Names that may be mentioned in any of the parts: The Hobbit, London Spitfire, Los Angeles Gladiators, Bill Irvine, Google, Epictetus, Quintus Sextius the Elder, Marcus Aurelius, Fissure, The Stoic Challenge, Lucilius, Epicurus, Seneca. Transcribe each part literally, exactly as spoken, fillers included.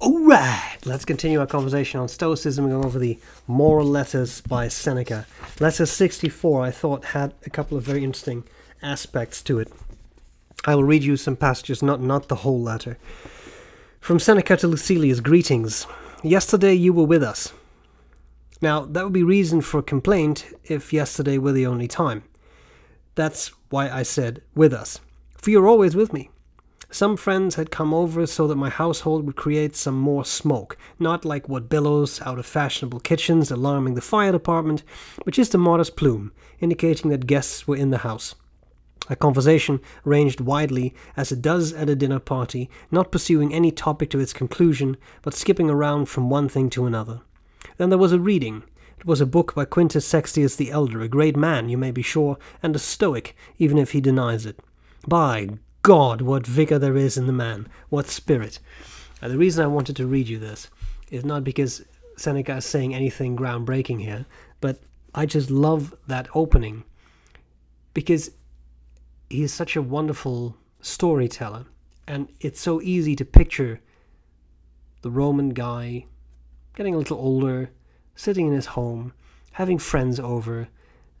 All right, let's continue our conversation on Stoicism and go over the Moral Letters by Seneca. Letter sixty-four, I thought, had a couple of very interesting aspects to it. I will read you some passages, not, not the whole letter. From Seneca to Lucilius, greetings. Yesterday you were with us. Now, that would be reason for complaint if yesterday were the only time. That's why I said with us, for you're always with me. Some friends had come over so that my household would create some more smoke, not like what billows out of fashionable kitchens, alarming the fire department, but just a modest plume, indicating that guests were in the house. A conversation ranged widely, as it does at a dinner party, not pursuing any topic to its conclusion, but skipping around from one thing to another. Then there was a reading. It was a book by Quintus Sextius the Elder, a great man, you may be sure, and a Stoic, even if he denies it. By God, what vigour there is in the man, what spirit. And the reason I wanted to read you this is not because Seneca is saying anything groundbreaking here, but I just love that opening because he is such a wonderful storyteller, and it's so easy to picture the Roman guy getting a little older, sitting in his home, having friends over,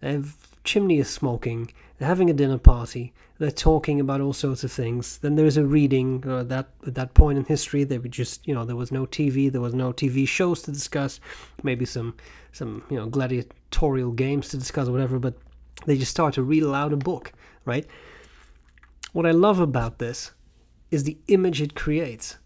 their chimney is smoking, they're having a dinner party, they're talking about all sorts of things. Then there's a reading. Uh, that, at that point in history, they were just, you know, there was no T V, there was no T V shows to discuss, maybe some, some you know, gladiatorial games to discuss or whatever, but they just start to read aloud a book, right? What I love about this is the image it creates.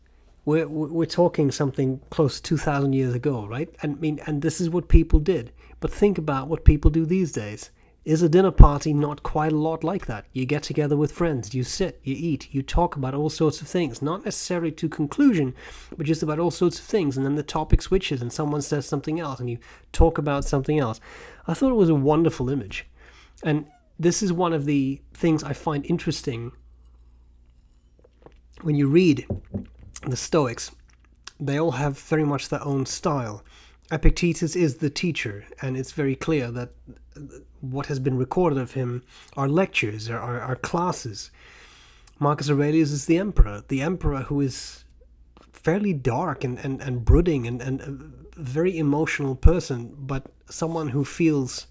We're, we're talking something close to two thousand years ago, right? And, I mean, and this is what people did. But think about what people do these days. Is a dinner party not quite a lot like that? You get together with friends, you sit, you eat, you talk about all sorts of things, not necessarily to conclusion, but just about all sorts of things, and then the topic switches and someone says something else and you talk about something else. I thought it was a wonderful image. And this is one of the things I find interesting when you read the Stoics. They all have very much their own style. Epictetus is the teacher, and it's very clear that what has been recorded of him are lectures, are, are, are classes. Marcus Aurelius is the emperor, the emperor who is fairly dark and, and, and brooding and, and a very emotional person, but someone who feels,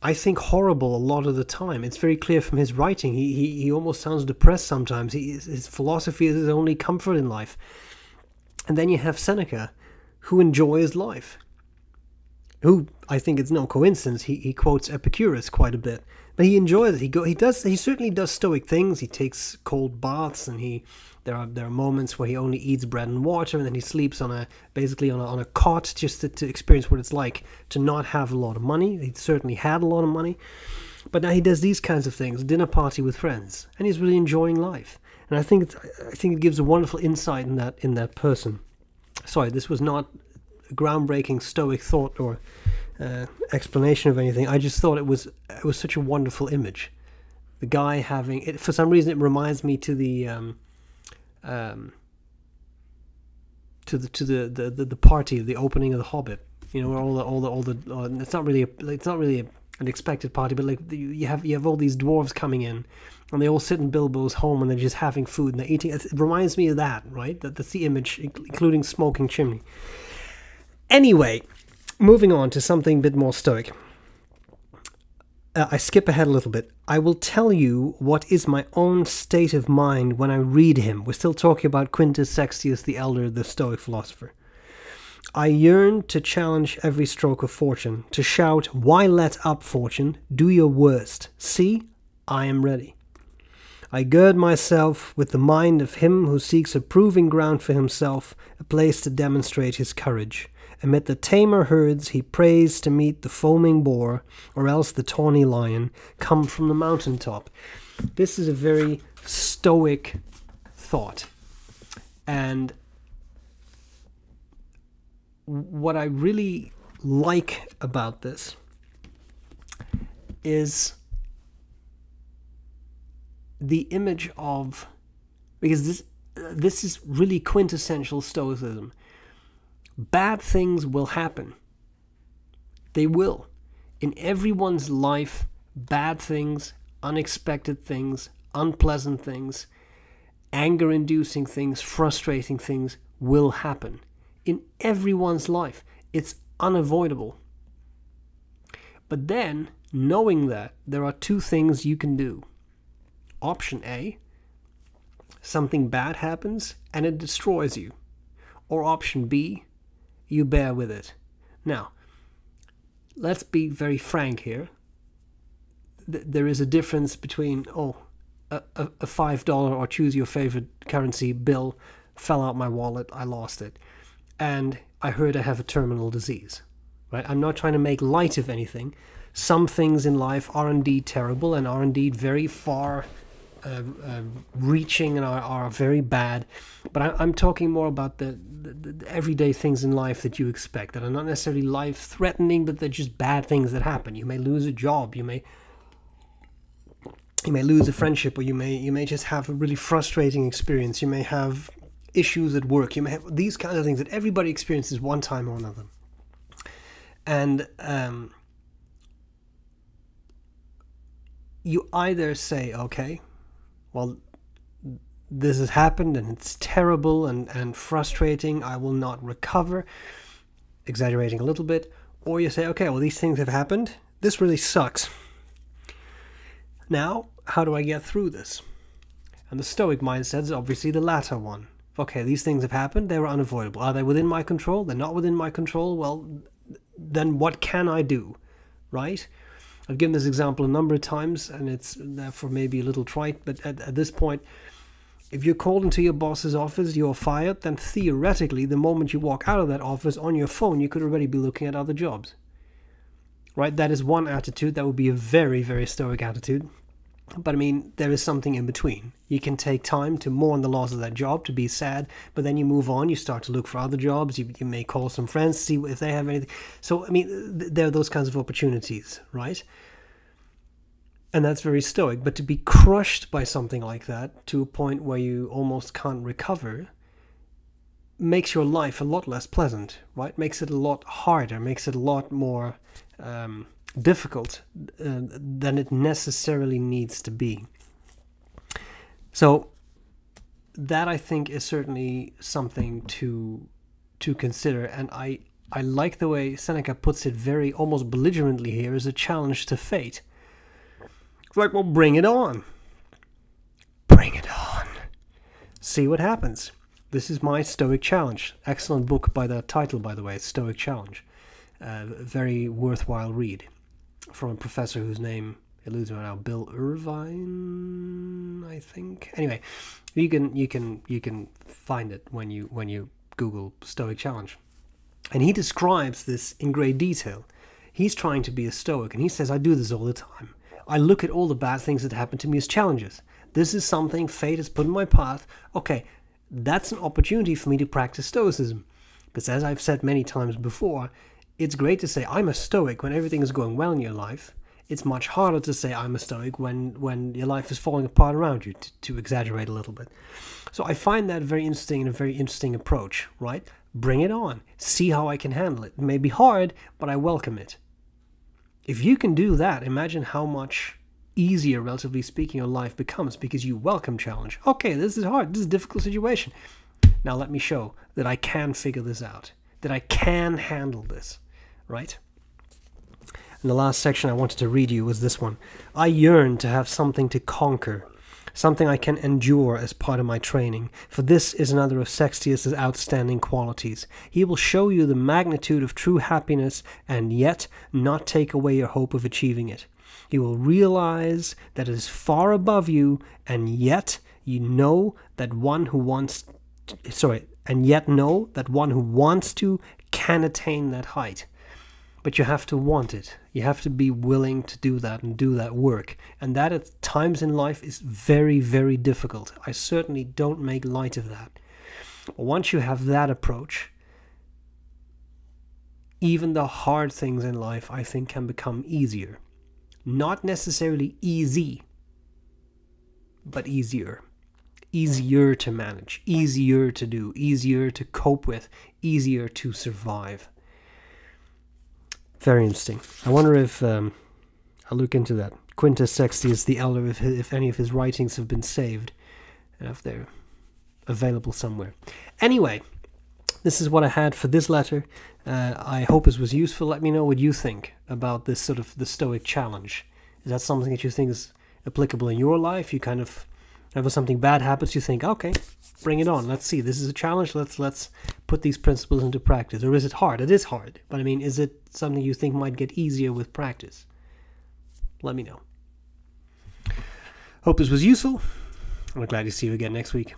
I think, horrible a lot of the time. It's very clear from his writing. He, he, he almost sounds depressed sometimes. He, his philosophy is his only comfort in life. And then you have Seneca, who enjoys life, who, I think it's no coincidence, he, he quotes Epicurus quite a bit, but he enjoys it. He go he does he certainly does Stoic things. He takes cold baths, and he there are there are moments where he only eats bread and water, and then he sleeps on a basically on a, on a cot just to, to experience what it's like to not have a lot of money. He certainly had a lot of money, but now he does these kinds of things, dinner party with friends, and he's really enjoying life. And I think it's, I think it gives a wonderful insight in that in that person. Sorry, this was not a groundbreaking Stoic thought or uh, explanation of anything. I just thought it was it was such a wonderful image. The guy having it, for some reason, it reminds me to the um, um, to the to the, the the the party, the opening of The Hobbit. You know, where all the all the all the uh, it's not really a, it's not really a, an expected party, but like you have you have all these dwarves coming in, and they all sit in Bilbo's home, and they're just having food and they're eating. It reminds me of that, right? That that's the image, including smoking chimney. Anyway, moving on to something a bit more Stoic. Uh, I skip ahead a little bit. I will tell you what is my own state of mind when I read him. We're still talking about Quintus Sextius the Elder, the Stoic philosopher. I yearn to challenge every stroke of fortune, to shout, "Why let up, fortune? Do your worst. See, I am ready." I gird myself with the mind of him who seeks a proving ground for himself, a place to demonstrate his courage. Amid the tamer herds he prays to meet the foaming boar, or else the tawny lion, come from the mountaintop. This is a very Stoic thought. And what I really like about this is the image of, because this this is really quintessential Stoicism. Bad things will happen. They will. In everyone's life, bad things, unexpected things, unpleasant things, anger-inducing things, frustrating things will happen in everyone's life. It's unavoidable. But then, knowing that, there are two things you can do. Option A, something bad happens and it destroys you. Or option B, you bear with it. Now, let's be very frank here. Th there is a difference between, oh, a, a five dollar or choose your favorite currency bill fell out my wallet, I lost it, and I heard I have a terminal disease. Right? I'm not trying to make light of anything. Some things in life are indeed terrible and are indeed very far uh, uh, reaching and are, are very bad. But I, I'm talking more about the, the, the everyday things in life that you expect that are not necessarily life-threatening, but they're just bad things that happen. You may lose a job, you may you may lose a friendship, or you may you may just have a really frustrating experience. You may have issues at work. You may have these kinds of things that everybody experiences one time or another. And um, you either say, okay, well, this has happened and it's terrible and, and frustrating, I will not recover, exaggerating a little bit, or you say, okay, well, these things have happened, this really sucks. Now, how do I get through this? And the Stoic mindset is obviously the latter one. Okay, these things have happened, they were unavoidable. Are they within my control? They're not within my control. Well, then what can I do, right? I've given this example a number of times, and it's therefore maybe a little trite, but at, at this point, if you're called into your boss's office, you're fired, then theoretically, the moment you walk out of that office on your phone, you could already be looking at other jobs, right? That is one attitude. That would be a very, very Stoic attitude. But I mean, there is something in between. You can take time to mourn the loss of that job, to be sad, but then you move on, you start to look for other jobs, you, you may call some friends, see if they have anything. So, I mean, th there are those kinds of opportunities, right? And that's very Stoic, but to be crushed by something like that to a point where you almost can't recover makes your life a lot less pleasant, right? Makes it a lot harder, makes it a lot more... Um, difficult uh, than it necessarily needs to be. So that, I think, is certainly something to to consider, and I I like the way Seneca puts it very almost belligerently here as a challenge to fate. It's like, well, bring it on. Bring it on. See what happens. This is my Stoic Challenge. Excellent book by that title, by the way, Stoic Challenge. Uh, very worthwhile read. From a professor whose name eludes me right now, Bill Irvine, I think. Anyway, you can you can you can find it when you when you Google Stoic Challenge, and he describes this in great detail. He's trying to be a Stoic, and he says, "I do this all the time. I look at all the bad things that happen to me as challenges. This is something fate has put in my path. Okay, that's an opportunity for me to practice Stoicism, because as I've said many times before." It's great to say, I'm a Stoic when everything is going well in your life. It's much harder to say, I'm a Stoic when, when your life is falling apart around you, to, to exaggerate a little bit. So I find that very interesting and a very interesting approach, right? Bring it on. See how I can handle it. It may be hard, but I welcome it. If you can do that, imagine how much easier, relatively speaking, your life becomes because you welcome challenge. Okay, this is hard. This is a difficult situation. Now let me show that I can figure this out, that I can handle this. Right? And the last section I wanted to read you was this one. I yearn to have something to conquer, something I can endure as part of my training, for this is another of Sextius's outstanding qualities. He will show you the magnitude of true happiness and yet not take away your hope of achieving it. You will realize that it is far above you, and yet you know that one who wants to, sorry, and yet know that one who wants to can attain that height. But you have to want it. You have to be willing to do that and do that work. And that at times in life is very, very difficult. I certainly don't make light of that. But once you have that approach, even the hard things in life, I think, can become easier. Not necessarily easy, but easier. Easier to manage, easier to do, easier to cope with, easier to survive. Very interesting. I wonder if um, I'll look into that. Quintus Sextius the Elder, if, if any of his writings have been saved, and if they're available somewhere. Anyway, this is what I had for this letter. Uh, I hope this was useful. Let me know what you think about this sort of the Stoic challenge. Is that something that you think is applicable in your life? You kind of, whenever something bad happens, you think, okay, bring it on. Let's see. This is a challenge. Let's let's put these principles into practice. Or is it hard? It is hard. But I mean, is it something you think might get easier with practice? Let me know. Hope this was useful. I'm glad to see you again next week.